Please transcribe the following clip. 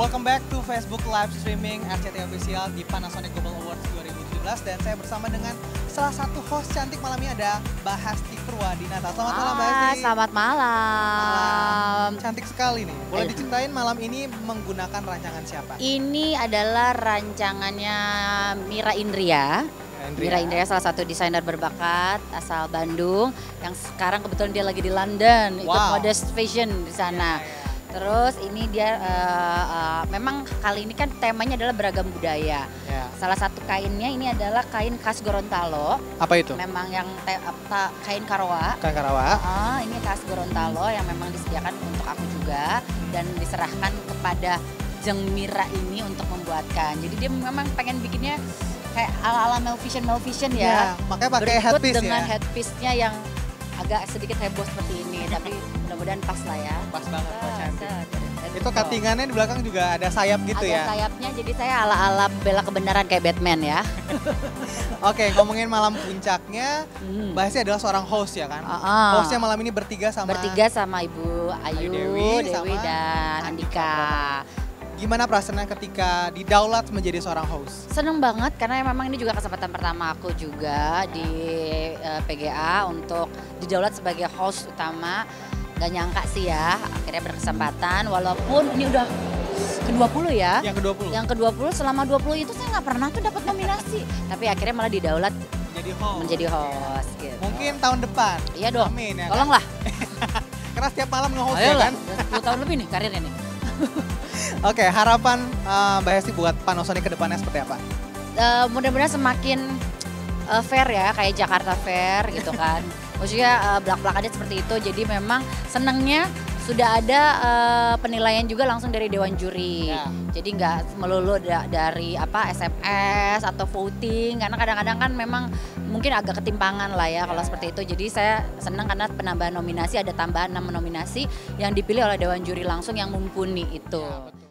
Welcome back to Facebook Live Streaming RCTI Official di Panasonic Gobel Awards 2017. Dan saya bersama dengan salah satu host cantik malam ini, ada Bahasti Prua Dinata. Selamat malam, Bahasti. Selamat malam. Cantik sekali nih. Boleh diceritain malam ini menggunakan rancangan siapa? Ini adalah rancangannya Mira Indria. Mira Indria salah satu desainer berbakat asal Bandung yang sekarang kebetulan dia lagi di London, ikut mode fashion di sana. Terus ini dia memang kali ini kan temanya adalah beragam budaya. Salah satu kainnya ini adalah kain khas Gorontalo. Apa itu? Memang yang kain Karowa. Kain Karowa. Ini khas Gorontalo yang memang disediakan untuk aku juga dan diserahkan kepada Jeng Mira ini untuk membuatkan. Jadi dia memang pengen bikinnya kayak ala-ala Malevision ya. Makanya pakai headpiece ya. Dengan headpiece-nya yang agak sedikit heboh seperti ini, tapi mudah-mudahan pas lah ya. Pas banget, cantik. Itu cuttingannya di belakang juga ada sayap gitu ya? Ada sayapnya, jadi saya ala-ala bela kebenaran kayak Batman ya. Oke, ngomongin malam puncaknya, Bahasnya adalah seorang host ya kan? Hostnya malam ini bertiga sama? Bertiga sama Ibu Ayu Dewi dan Andika. Gimana perasaannya ketika didaulat menjadi seorang host? Seneng banget karena memang ini juga kesempatan pertama aku juga di PGA untuk didaulat sebagai host utama. Gak nyangka sih ya, akhirnya berkesempatan walaupun ini udah ke-20 ya. Yang ke-20? Yang ke-20, selama 20 itu saya nggak pernah tuh dapat nominasi. Tapi akhirnya malah didaulat menjadi host gitu. Mungkin tahun depan? Iya dong, amin, ya tolonglah. Kan? Karena setiap malam nge-host ya kan? 10 tahun lebih nih karirnya nih. Oke, harapan Mbak Hesti buat Panasonic ke depannya seperti apa? Mudah-mudahan semakin fair ya, kayak Jakarta Fair gitu kan. Maksudnya belak-belakannya seperti itu, jadi memang senangnya sudah ada penilaian juga langsung dari Dewan Juri. Ya. Jadi nggak melulu dari SMS atau voting, karena kadang-kadang kan memang mungkin agak ketimpangan lah ya kalau seperti itu. Jadi saya senang karena penambahan nominasi, ada tambahan 6 nominasi yang dipilih oleh Dewan Juri langsung yang mumpuni itu. Ya,